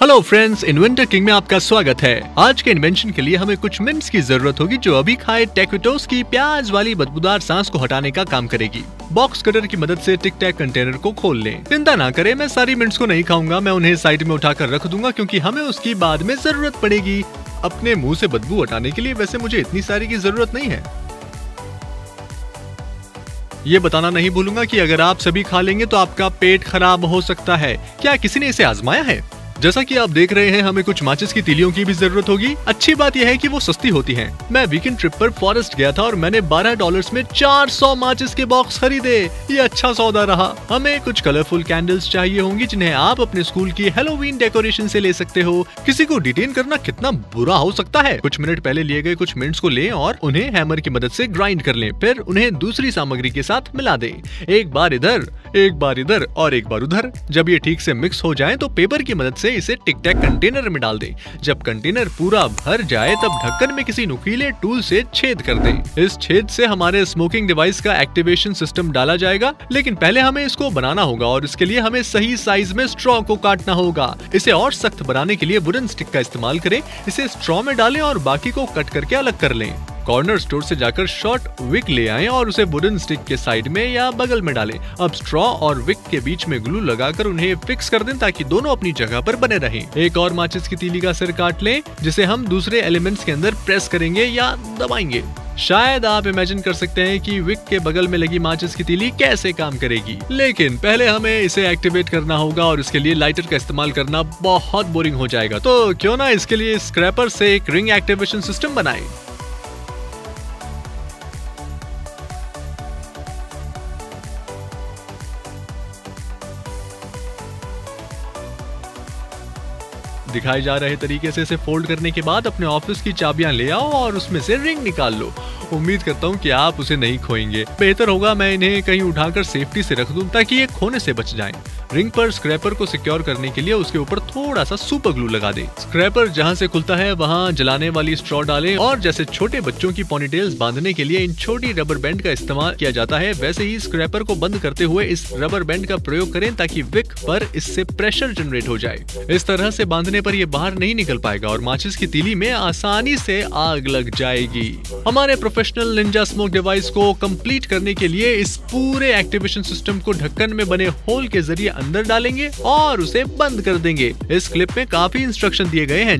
Hello friends, inventor king में आपका स्वागत है। आज के इन्वेंशन के लिए हमें कुछ मिंट्स की जरूरत होगी जो अभी खाए टैक्विटोस की प्याज वाली बदबूदार सांस को हटाने का काम करेगी। बॉक्स कटर की मदद से टिक टैक कंटेनर को खोल लें। चिंता ना करें, मैं सारी मिंट्स को नहीं खाऊंगा, मैं उन्हें साइड में उठाकर रख दूंगा क्योंकि हमें उसकी बाद में जरूरत पड़ेगी। अपने मुँह से बदबू हटाने के लिए वैसे मुझे इतनी सारी की जरूरत नहीं है। ये बताना नहीं भूलूंगा कि अगर आप सभी खा लेंगे तो आपका पेट खराब हो सकता है। क्या किसी ने इसे आजमाया है? जैसा कि आप देख रहे हैं, हमें कुछ माचिस की तीलियों की भी जरूरत होगी। अच्छी बात यह है कि वो सस्ती होती हैं। मैं वीकेंड ट्रिप पर फॉरेस्ट गया था और मैंने $12 में 400 माचिस के बॉक्स खरीदे। ये अच्छा सौदा रहा। हमें कुछ कलरफुल कैंडल्स चाहिए होंगी जिन्हें आप अपने स्कूल की हैलोवीन डेकोरेशन से ले सकते हो। किसी को डिटेन करना कितना बुरा हो सकता है। कुछ मिनट पहले लिए गए कुछ मिनट्स को लें और उन्हें हैमर की मदद से ग्राइंड कर लें। फिर उन्हें दूसरी सामग्री के साथ मिला दें। एक बार इधर, एक बार इधर और एक बार उधर। जब ये ठीक से मिक्स हो जाए तो पेपर की मदद इसे टिक टैक कंटेनर में डाल दें। जब कंटेनर पूरा भर जाए तब ढक्कन में किसी नुकीले टूल से छेद कर दें। इस छेद से हमारे स्मोकिंग डिवाइस का एक्टिवेशन सिस्टम डाला जाएगा, लेकिन पहले हमें इसको बनाना होगा और इसके लिए हमें सही साइज में स्ट्रॉ को काटना होगा। इसे और सख्त बनाने के लिए वुडन स्टिक का इस्तेमाल करें। इसे स्ट्रॉ में डालें और बाकी को कट करके अलग कर लें। कॉर्नर स्टोर से जाकर शॉर्ट विक ले आएं और उसे वुडन स्टिक के साइड में या बगल में डालें। अब स्ट्रॉ और विक के बीच में ग्लू लगाकर उन्हें फिक्स कर दें ताकि दोनों अपनी जगह पर बने रहें। एक और माचिस की तीली का सिर काट लें जिसे हम दूसरे एलिमेंट्स के अंदर प्रेस करेंगे या दबाएंगे। शायद आप इमेजिन कर सकते हैं कि विक के बगल में लगी माचिस की तीली कैसे काम करेगी, लेकिन पहले हमें इसे एक्टिवेट करना होगा और इसके लिए लाइटर का इस्तेमाल करना बहुत बोरिंग हो जाएगा। तो क्यों ना इसके लिए स्क्रैपर से एक रिंग एक्टिवेशन सिस्टम बनाएं। दिखाए जा रहे तरीके से इसे फोल्ड करने के बाद अपने ऑफिस की चाबियां ले आओ और उसमें से रिंग निकाल लो। उम्मीद करता हूं कि आप उसे नहीं खोएंगे। बेहतर होगा मैं इन्हें कहीं उठाकर सेफ्टी से रख दूं ताकि ये खोने से बच जाएं। रिंग पर स्क्रैपर को सिक्योर करने के लिए उसके ऊपर थोड़ा सा सुपर ग्लू लगा दें। स्क्रैपर जहां से खुलता है वहां जलाने वाली स्ट्रॉ डालें और जैसे छोटे बच्चों की पॉनीटेल्स बांधने के लिए इन छोटी रबर बैंड का इस्तेमाल किया जाता है, वैसे ही स्क्रैपर को बंद करते हुए इस रबर बैंड का प्रयोग करें ताकि विक पर इससे प्रेशर जनरेट हो जाए। इस तरह से बांधने पर ये बाहर नहीं निकल पाएगा और माचिस की तीली में आसानी से आग लग जाएगी। हमारे प्रोफेशनल निंजा स्मोक डिवाइस को कंप्लीट करने के लिए इस पूरे एक्टिवेशन सिस्टम को ढक्कन में बने होल के जरिए अंदर डालेंगे और उसे बंद कर देंगे। इस क्लिप में काफी इंस्ट्रक्शन दिए गए हैं,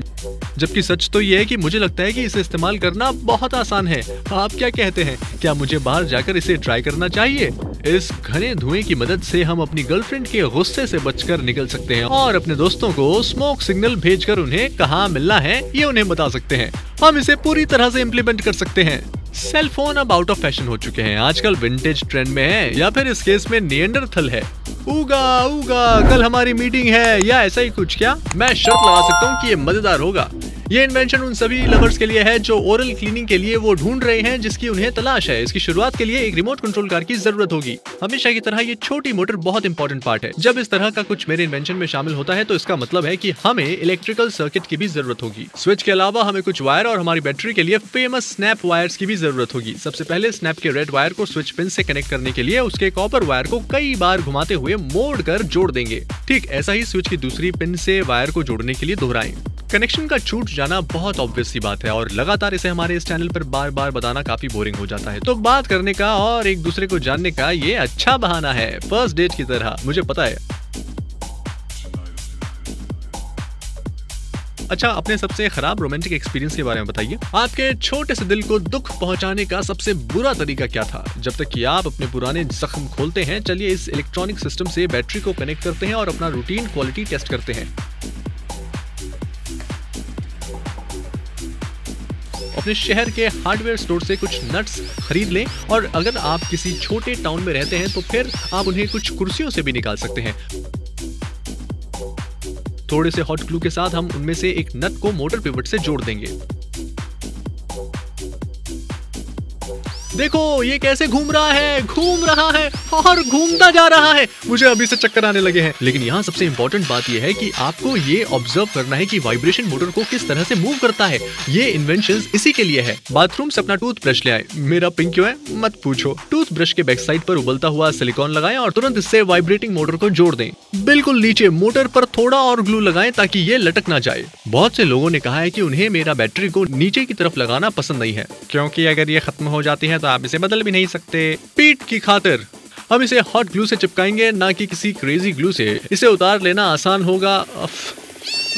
जबकि सच तो ये है कि मुझे लगता है कि इसे इस्तेमाल करना बहुत आसान है। आप क्या कहते हैं? क्या मुझे बाहर जाकर इसे ट्राई करना चाहिए? इस घने धुएं की मदद से हम अपनी गर्लफ्रेंड के गुस्से से बचकर निकल सकते हैं और अपने दोस्तों को स्मोक सिग्नल भेजकर उन्हें कहाँ मिलना है ये उन्हें बता सकते हैं। हम इसे पूरी तरह से इम्प्लीमेंट कर सकते हैं। सेल फोन अब आउट ऑफ फैशन हो चुके हैं, आजकल विंटेज ट्रेंड में है या फिर इस केस में नियंडरथल है। उगा उगा कल हमारी मीटिंग है या ऐसा ही कुछ। क्या मैं शर्त लगा सकता हूँ कि ये मजेदार होगा? ये इन्वेंशन उन सभी लवर्स के लिए है जो ओरल क्लीनिंग के लिए वो ढूंढ रहे हैं जिसकी उन्हें तलाश है। इसकी शुरुआत के लिए एक रिमोट कंट्रोल कार की जरूरत होगी। हमेशा की तरह ये छोटी मोटर बहुत इंपॉर्टेंट पार्ट है। जब इस तरह का कुछ मेरे इन्वेंशन में शामिल होता है तो इसका मतलब है कि हमें इलेक्ट्रिकल सर्किट की भी जरूरत होगी। स्विच के अलावा हमें कुछ वायर और हमारी बैटरी के लिए फेमस स्नैप वायर्स की भी जरूरत होगी। सबसे पहले स्नैप के रेड वायर को स्विच पिन से कनेक्ट करने के लिए उसके कॉपर वायर को कई बार घुमाते हुए मोड़ कर जोड़ देंगे। ठीक ऐसा ही स्विच की दूसरी पिन से वायर को जोड़ने के लिए दोहराएं। कनेक्शन का छूट जाना बहुत ऑब्वियस सी बात है और लगातार इसे हमारे इस चैनल पर बार बार बताना काफी बोरिंग हो जाता है, तो बात करने का और एक दूसरे को जानने का ये अच्छा बहाना है, फर्स्ट डेट की तरह। मुझे पता है। अच्छा, अपने सबसे खराब रोमांटिक एक्सपीरियंस के बारे में बताइए। आपके छोटे से दिल को दुख पहुंचाने का सबसे बुरा तरीका क्या था? जब तक कि आप अपने पुराने जख्म खोलते हैं, चलिए इस इलेक्ट्रॉनिक सिस्टम से बैटरी को कनेक्ट करते हैं और अपना रूटीन क्वालिटी टेस्ट करते हैं। अपने शहर के हार्डवेयर स्टोर से कुछ नट्स खरीद लें और अगर आप किसी छोटे टाउन में रहते हैं तो फिर आप उन्हें कुछ कुर्सियों से भी निकाल सकते हैं। थोड़े से हॉट ग्लू के साथ हम उनमें से एक नट को मोटर पिवट से जोड़ देंगे। देखो ये कैसे घूम रहा है और घूमता जा रहा है। मुझे अभी से चक्कर आने लगे हैं। लेकिन यहाँ सबसे इम्पोर्टेंट बात यह है कि आपको ये ऑब्जर्व करना है कि वाइब्रेशन मोटर को किस तरह से मूव करता है। ये इन्वेंशन इसी के लिए है। बाथरूम से अपना टूथ ब्रश ले आए। मेरा पिंक क्यों है मत पूछो। टूथ ब्रश के बैक साइड पर उबलता हुआ सिलिकॉन लगाएं और तुरंत इससे वाइब्रेटिंग मोटर को जोड़ दें। बिल्कुल नीचे मोटर पर थोड़ा और ग्लू लगाएं ताकि ये लटक ना जाए। बहुत से लोगों ने कहा है कि उन्हें मेरा बैटरी को नीचे की तरफ लगाना पसंद नहीं है, क्योंकि अगर ये खत्म हो जाती है तो आप इसे बदल भी नहीं सकते। पीठ की खातिर हम इसे हॉट ग्लू से चिपकाएंगे, ना कि किसी क्रेजी ग्लू से। इसे उतार लेना आसान होगा।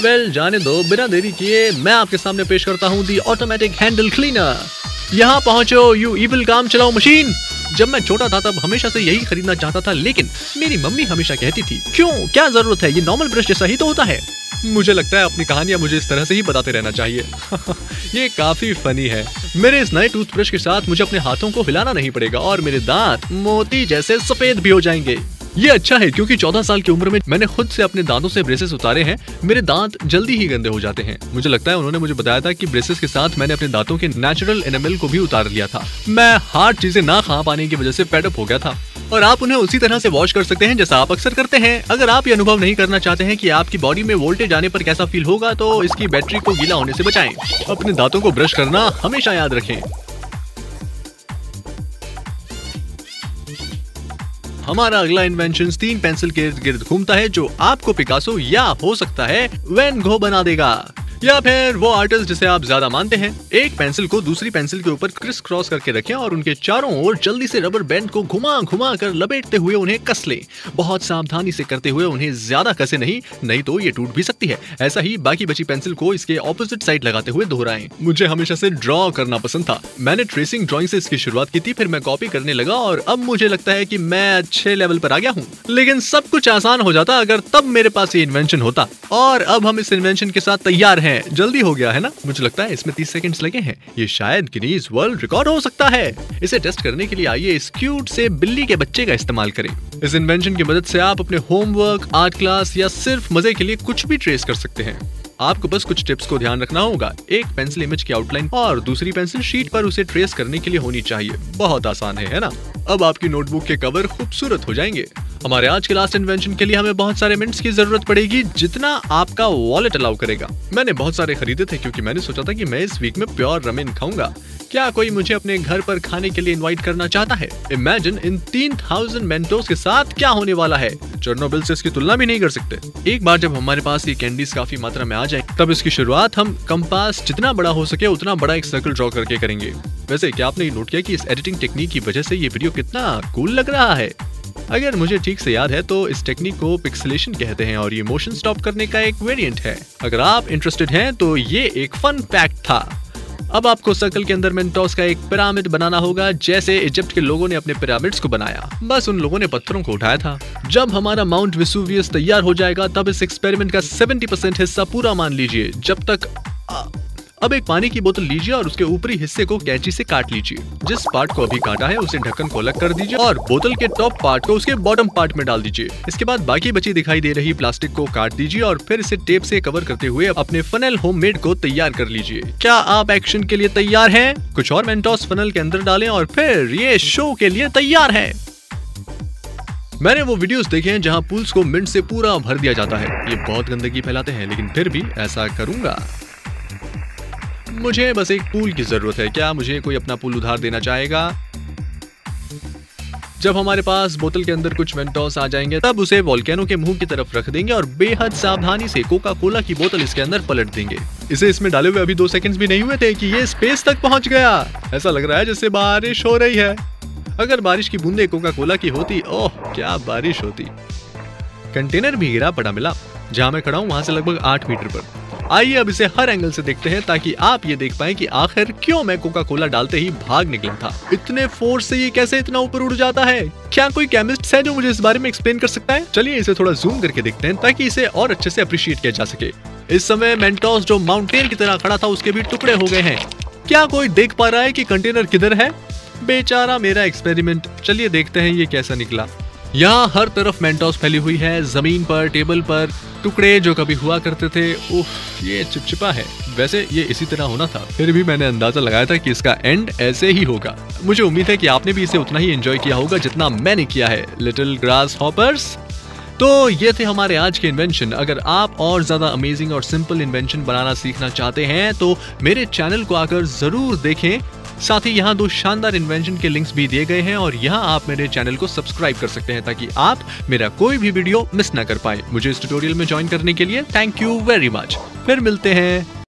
वेल, जाने दो। बिना देरी किए मैं आपके सामने पेश करता हूँ दी ऑटोमेटिक हैंडल क्लीनर। यहाँ पहुँचो यू इविल काम चलाओ मशीन। जब मैं छोटा था तब हमेशा से यही खरीदना चाहता था, लेकिन मेरी मम्मी हमेशा कहती थी क्यों, क्या जरूरत है, ये नॉर्मल ब्रश जैसा ही तो होता है। मुझे लगता है अपनी कहानियां मुझे इस तरह से ही बताते रहना चाहिए। ये काफी फनी है। मेरे इस नए टूथब्रश के साथ मुझे अपने हाथों को हिलाना नहीं पड़ेगा और मेरे दांत मोती जैसे सफेद भी हो जाएंगे। ये अच्छा है क्योंकि 14 साल की उम्र में मैंने खुद से अपने दांतों से ब्रेसेस उतारे हैं। मेरे दांत जल्दी ही गंदे हो जाते हैं। मुझे लगता है उन्होंने मुझे बताया था कि ब्रेसेस के साथ मैंने अपने दांतों के नेचुरल एनामल को भी उतार लिया था। मैं हार्ड चीजें ना खा पाने की वजह से फेडअप हो गया था। और आप उन्हें उसी तरह से वॉश कर सकते हैं जैसा आप अक्सर करते हैं। अगर आप ये अनुभव नहीं करना चाहते हैं कि आपकी बॉडी में वोल्टेज आने पर कैसा फील होगा, तो इसकी बैटरी को गीला होने से बचाएं। अपने दांतों को ब्रश करना हमेशा याद रखें। हमारा अगला इन्वेंशन 3 पेंसिल के इर्द-गिर्द घूमता है, जो आपको पिकासो या हो सकता है वैन गो बना देगा, या फिर वो आर्टिस्ट जिसे आप ज्यादा मानते हैं। एक पेंसिल को दूसरी पेंसिल के ऊपर क्रिस क्रॉस करके रखें और उनके चारों ओर जल्दी से रबर बैंड को घुमा घुमा कर लपेटते हुए उन्हें कस लें। बहुत सावधानी से करते हुए उन्हें ज्यादा कसे नहीं तो ये टूट भी सकती है। ऐसा ही बाकी बची पेंसिल को इसके ऑपोजिट साइड लगाते हुए दोहराएं। मुझे हमेशा से ड्रॉ करना पसंद था। मैंने ट्रेसिंग ड्रॉइंग से इसकी शुरुआत की थी, फिर मैं कॉपी करने लगा और अब मुझे लगता है कि मैं अच्छे लेवल पर आ गया हूँ। लेकिन सब कुछ आसान हो जाता अगर तब मेरे पास ये इन्वेंशन होता। और अब हम इस इन्वेंशन के साथ तैयार हैं। जल्दी हो गया है ना। मुझे लगता है इसमें 30 सेकंड्स लगे हैं। ये शायद गिनीज वर्ल्ड रिकॉर्ड हो सकता है। इसे टेस्ट करने के लिए आइए इस क्यूट से बिल्ली के बच्चे का इस्तेमाल करें। इस इन्वेंशन की मदद से आप अपने होमवर्क, आर्ट क्लास या सिर्फ मजे के लिए कुछ भी ट्रेस कर सकते हैं। आपको बस कुछ टिप्स को ध्यान रखना होगा। एक पेंसिल इमेज की आउटलाइन और दूसरी पेंसिल शीट पर उसे ट्रेस करने के लिए होनी चाहिए। बहुत आसान है ना। अब आपकी नोटबुक के कवर खूबसूरत हो जाएंगे। हमारे आज के लास्ट इन्वेंशन के लिए हमें बहुत सारे मिनट्स की जरूरत पड़ेगी, जितना आपका वॉलेट अलाउ करेगा। मैंने बहुत सारे खरीदे थे क्योंकि मैंने सोचा था कि मैं इस वीक में प्योर रमेन खाऊंगा। क्या कोई मुझे अपने घर पर खाने के लिए इनवाइट करना चाहता है? इमेजिन इन 3000 मेंटोस के साथ क्या होने वाला है। चेरनोबिल से इसकी तुलना भी नहीं कर सकते। एक बार जब हमारे पास ये कैंडीज काफी मात्रा में आ जाए, तब इसकी शुरुआत हम कंपास जितना बड़ा हो सके उतना बड़ा एक सर्कल ड्रॉ करके करेंगे। वैसे क्या आपने नोट किया कि इस एडिटिंग टेक्निक की वजह से ये वीडियो कितना कूल लग रहा है? अगर मुझे ठीक से याद है तो इस टेक्निक को पिक्सेलेशन कहते हैं और ये मोशन स्टॉप करने का एक वेरिएंट है। अगर आप इंटरेस्टेड हैं तो ये एक फन फैक्ट था। अब आपको सर्कल के अंदर मेंटोस का एक पिरामिड बनाना होगा, जैसे इजिप्ट के लोगों ने अपने पिरामिड्स को बनाया। बस उन लोगों ने पत्थरों को उठाया था। जब हमारा माउंट वेसूवियस तैयार हो जाएगा, तब इस एक्सपेरिमेंट का 70% हिस्सा पूरा मान लीजिए। जब तक अब एक पानी की बोतल लीजिए और उसके ऊपरी हिस्से को कैंची से काट लीजिए। जिस पार्ट को अभी काटा है उसे ढक्कन को अलग कर दीजिए और बोतल के टॉप पार्ट को उसके बॉटम पार्ट में डाल दीजिए। इसके बाद बाकी बची दिखाई दे रही प्लास्टिक को काट दीजिए और फिर इसे टेप से कवर करते हुए अपने फनल होममेड को तैयार कर लीजिए। क्या आप एक्शन के लिए तैयार हैं? कुछ और मेंटोस फनल के अंदर डालें और फिर ये शो के लिए तैयार है। मैंने वो वीडियोस देखे हैं जहाँ पूल्स को मिंट से पूरा भर दिया जाता है। ये बहुत गंदगी फैलाते हैं, लेकिन फिर भी ऐसा करूंगा। मुझे बस एक पूल की जरूरत है। क्या मुझे कोई अपना पूल उधार देना चाहेगा? जब हमारे पास बोतल के अंदर कुछ मेंटोस आ जाएंगे, तब उसे वोल्केनो के मुंह की तरफ रख देंगे और बेहद सावधानी से कोका कोला की बोतल इसके अंदर पलट देंगे। इसे इसमें डाले हुए अभी 2 सेकंड भी नहीं हुए थे कि ये स्पेस तक पहुंच गया। ऐसा लग रहा है जैसे बारिश हो रही है। अगर बारिश की बूंदे कोका कोला की होती, ओह क्या बारिश होती। कंटेनर भी गिरा पड़ा मिला। जहाँ मैं खड़ा हूँ वहां से लगभग 8 मीटर पर। आइए अब इसे हर एंगल से देखते हैं ताकि आप ये देख पाएं कि आखिर क्यों मैं कोका कोला डालते ही भाग निकला था। इतने फोर्स से ये कैसे इतना ऊपर उड़ जाता है? क्या कोई केमिस्ट है जो मुझे इस बारे में एक्सप्लेन कर सकता है? चलिए इसे थोड़ा जूम करके देखते हैं ताकि इसे और अच्छे से अप्रिशिएट किया जा सके। इस समय मेंटोस जो माउंटेन की तरह खड़ा था उसके भी टुकड़े हो गए हैं। क्या कोई देख पा रहा है कि कंटेनर किधर है? बेचारा मेरा एक्सपेरिमेंट। चलिए देखते हैं ये कैसा निकला। यहाँ हर तरफ मेंटोस फैली हुई है, जमीन पर, टेबल पर, टुकड़े जो कभी हुआ करते थे। उफ, ये चिपचिपा है। वैसे ये इसी तरह होना था, फिर भी मैंने अंदाजा लगाया था कि इसका एंड ऐसे ही होगा। मुझे उम्मीद है कि आपने भी इसे उतना ही एंजॉय किया होगा जितना मैंने किया है। Little grasshoppers. तो ये थे हमारे आज के इन्वेंशन। अगर आप और ज़्यादा अमेजिंग और सिंपल इन्वेंशन बनाना सीखना चाहते हैं तो मेरे चैनल को आकर ज़रूर देखें। साथ ही यहाँ दो शानदार इन्वेंशन के लिंक्स भी दिए गए हैं और यहाँ आप मेरे चैनल को सब्सक्राइब कर सकते हैं ताकि आप मेरा कोई भी वीडियो मिस ना कर पाए। मुझे इस ट्यूटोरियल में ज्वाइन करने के लिए थैंक यू वेरी मच। फिर मिलते हैं।